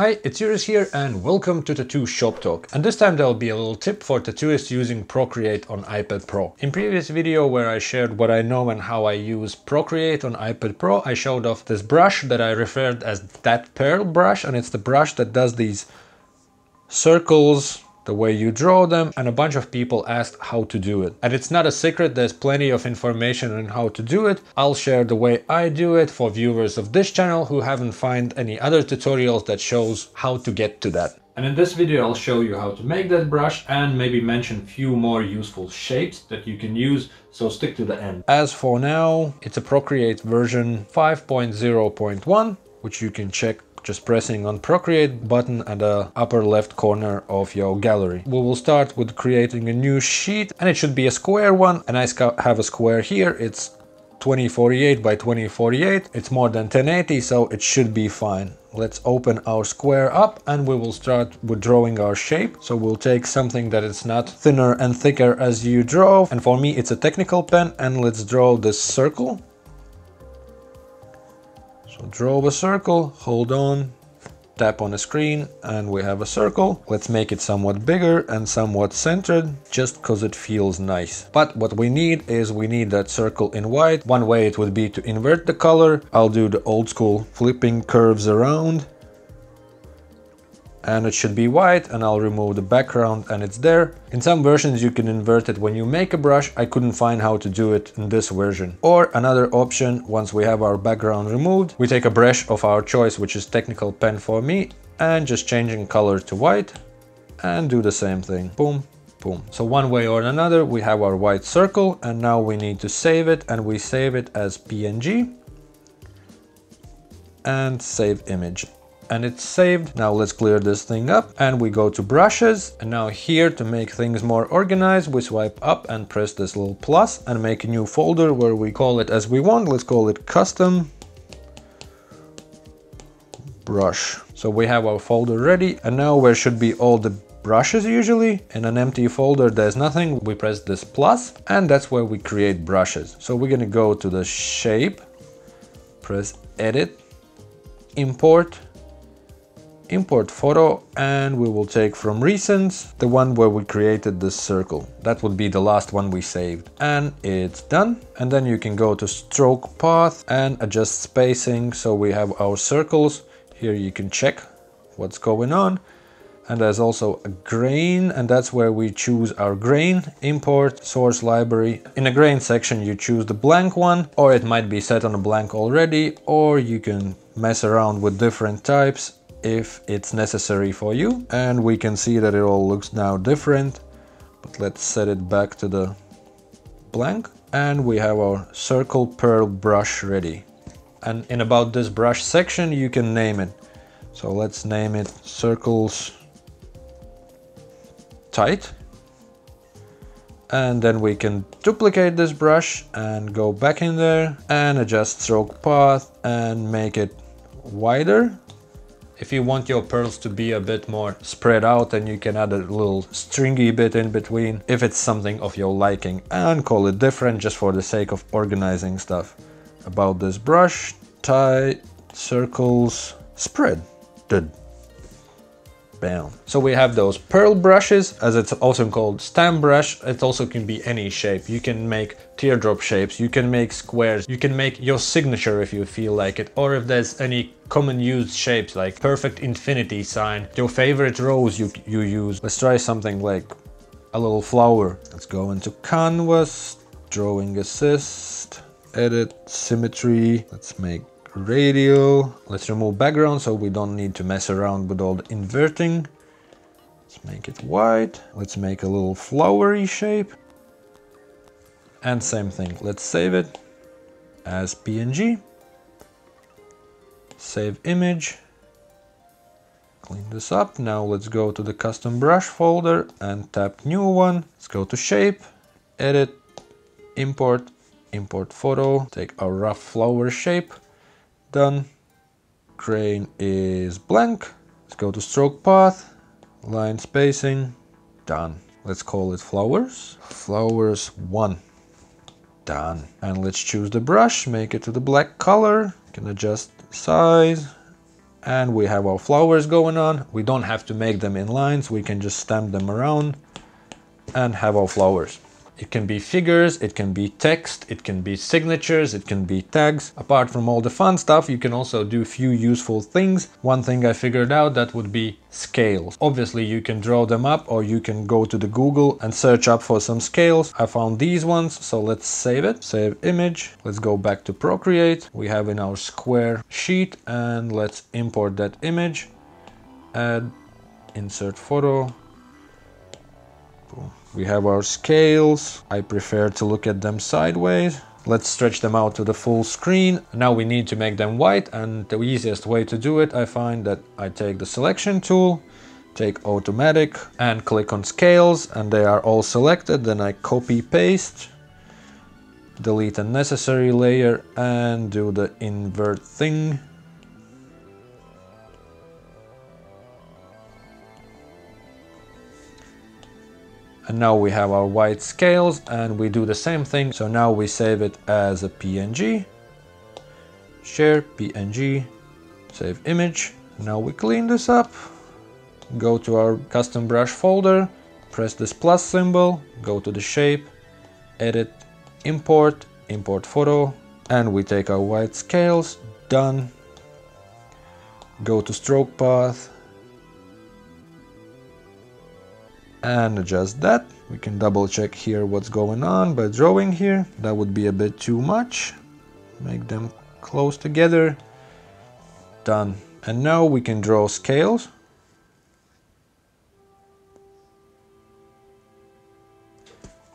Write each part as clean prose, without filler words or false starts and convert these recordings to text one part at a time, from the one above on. Hi, it's Yuris here and welcome to Tattoo Shop Talk. And this time there'll be a little tip for tattooists using Procreate on iPad Pro. In previous video where I shared what I know and how I use Procreate on iPad Pro, I showed off this brush that I referred as that pearl brush, and it's the brush that does these circles the way you draw them, and a bunch of people asked how to do it. And it's not a secret, there's plenty of information on how to do it. I'll share the way I do it for viewers of this channel who haven't found any other tutorials that shows how to get to that. And in this video I'll show you how to make that brush and maybe mention few more useful shapes that you can use, so stick to the end. As for now, it's a Procreate version 5.0.1, which you can check just pressing on Procreate button at the upper left corner of your gallery. We will start with creating a new sheet, and it should be a square one, and I have a square here. It's 2048 by 2048. It's more than 1080, so it should be fine. Let's open our square up and we will start with drawing our shape. So we'll take something that is not thinner and thicker as you draw. And for me, it's a technical pen, and let's draw this circle. So draw a circle, hold on, tap on the screen, and we have a circle. Let's make it somewhat bigger and somewhat centered, just because it feels nice. But what we need is we need that circle in white. One way it would be to invert the color. I'll do the old school flipping curves around. And it should be white, and I'll remove the background and it's there. In some versions you can invert it when you make a brush. I couldn't find how to do it in this version. Or another option, once we have our background removed, we take a brush of our choice, which is technical pen for me, and just changing color to white and do the same thing. Boom, boom. So one way or another we have our white circle, and now we need to save it, and we save it as PNG and save image. And it's saved. Now let's clear this thing up and we go to brushes, and now here to make things more organized we swipe up and press this little plus and make a new folder where we call it as we want. Let's call it custom brush. So we have our folder ready, and now where should be all the brushes usually? In an empty folder there's nothing. We press this plus and that's where we create brushes. So we're gonna go to the shape, press edit, import photo, and we will take from recent the one where we created this circle. That would be the last one we saved, and it's done. And then you can go to stroke path and adjust spacing, so we have our circles here. You can check what's going on, and there's also a grain, and that's where we choose our grain. Import source library. In the grain section you choose the blank one, or it might be set on a blank already, or you can mess around with different types if it's necessary for you. And we can see that it all looks now different, but let's set it back to the blank, and we have our circle pearl brush ready. And in about this brush section you can name it. So let's name it circles tight, and then we can duplicate this brush and go back in there and adjust stroke path and make it wider. If you want your pearls to be a bit more spread out, then you can add a little stringy bit in between if it's something of your liking, and call it different just for the sake of organizing stuff. About this brush, tie, circles, spread. Good. Bam. So we have those pearl brushes, as it's also called stamp brush. It also can be any shape. You can make teardrop shapes, you can make squares, you can make your signature if you feel like it, or if there's any common used shapes like perfect infinity sign, your favorite rose you use. Let's try something like a little flower. Let's go into canvas, drawing assist, edit, symmetry. Let's make radial. Let's remove background so we don't need to mess around with all the inverting. Let's make it white. Let's make a little flowery shape, and same thing, let's save it as PNG, save image, clean this up. Now let's go to the custom brush folder and tap new one. Let's go to shape, edit, import photo, take our rough flower shape. Done. Grain is blank. Let's go to stroke path, line spacing, done. Let's call it flowers. Flowers 1. Done. And let's choose the brush, make it to the black color. You can adjust size and we have our flowers going on. We don't have to make them in lines, we can just stamp them around and have our flowers. It can be figures, it can be text, it can be signatures, it can be tags. Apart from all the fun stuff, you can also do a few useful things. One thing I figured out, that would be scales. Obviously you can draw them up, or you can go to the Google and search up for some scales. I found these ones, so let's save it. Save image. Let's go back to Procreate. We have in our square sheet, and let's import that image. Add, insert photo. Boom. We have our scales. I prefer to look at them sideways. Let's stretch them out to the full screen. Now we need to make them white, and the easiest way to do it, I find that I take the selection tool, take automatic, and click on scales, and they are all selected. Then I copy paste, delete unnecessary layer, and do the invert thing. And now we have our white scales, and we do the same thing. So now we save it as a PNG, share PNG, save image. Now we clean this up, go to our custom brush folder, press this plus symbol, go to the shape, edit, import, import photo, and we take our white scales, done. Go to stroke path, and adjust that. We can double check here what's going on by drawing here. That would be a bit too much. Make them close together. Done. And now we can draw scales.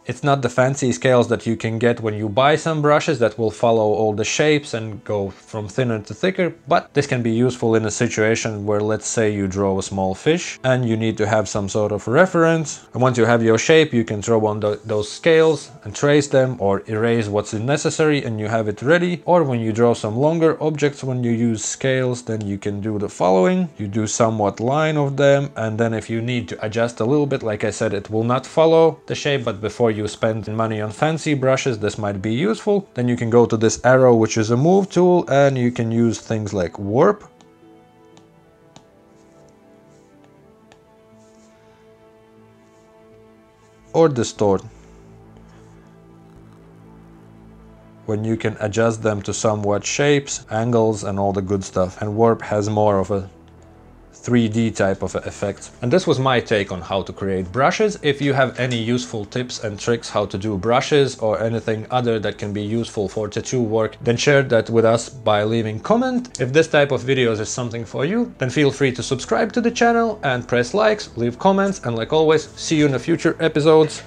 It's not the fancy scales that you can get when you buy some brushes that will follow all the shapes and go from thinner to thicker, but this can be useful in a situation where, let's say, you draw a small fish and you need to have some sort of reference. And once you have your shape, you can throw on those scales and trace them or erase what's unnecessary, and you have it ready. Or when you draw some longer objects, when you use scales, then you can do the following. You do somewhat line of them, and then if you need to adjust a little bit, like I said, it will not follow the shape, but before you spend money on fancy brushes, this might be useful. Then you can go to this arrow, which is a move tool, and you can use things like warp. Or distort. When you can adjust them to somewhat shapes, angles, and all the good stuff. And warp has more of a 3D type of effects. And this was my take on how to create brushes. If you have any useful tips and tricks how to do brushes or anything other that can be useful for tattoo work, then share that with us by leaving comment. If this type of videos is something for you, then feel free to subscribe to the channel and press likes, leave comments, and like always, see you in the future episodes.